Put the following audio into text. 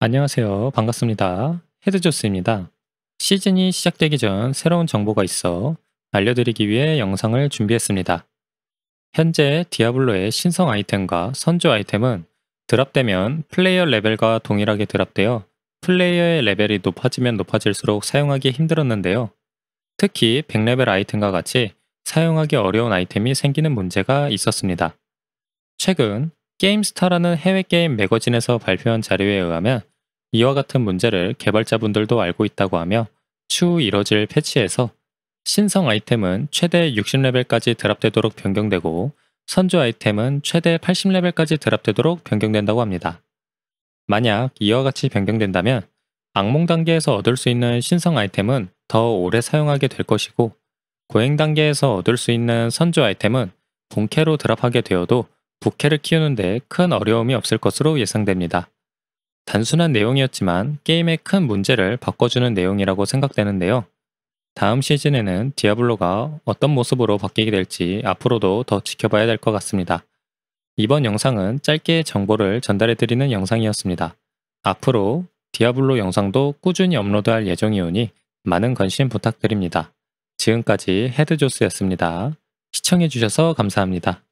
안녕하세요. 반갑습니다. 헤드조스입니다. 시즌이 시작되기 전 새로운 정보가 있어 알려드리기 위해 영상을 준비했습니다. 현재 디아블로의 신성 아이템과 선조 아이템은 드랍되면 플레이어 레벨과 동일하게 드랍되어 플레이어의 레벨이 높아지면 높아질수록 사용하기 힘들었는데요. 특히 100레벨 아이템과 같이 사용하기 어려운 아이템이 생기는 문제가 있었습니다. 최근 게임스타라는 해외 게임 매거진에서 발표한 자료에 의하면 이와 같은 문제를 개발자분들도 알고 있다고 하며 추후 이뤄질 패치에서 신성 아이템은 최대 60레벨까지 드랍되도록 변경되고 선조 아이템은 최대 80레벨까지 드랍되도록 변경된다고 합니다. 만약 이와 같이 변경된다면 악몽 단계에서 얻을 수 있는 신성 아이템은 더 오래 사용하게 될 것이고 고행 단계에서 얻을 수 있는 선조 아이템은 본캐로 드랍하게 되어도 부캐를 키우는데 큰 어려움이 없을 것으로 예상됩니다. 단순한 내용이었지만 게임의 큰 문제를 바꿔주는 내용이라고 생각되는데요. 다음 시즌에는 디아블로가 어떤 모습으로 바뀌게 될지 앞으로도 더 지켜봐야 될 것 같습니다. 이번 영상은 짧게 정보를 전달해드리는 영상이었습니다. 앞으로 디아블로 영상도 꾸준히 업로드할 예정이오니 많은 관심 부탁드립니다. 지금까지 헤드조스였습니다. 시청해주셔서 감사합니다.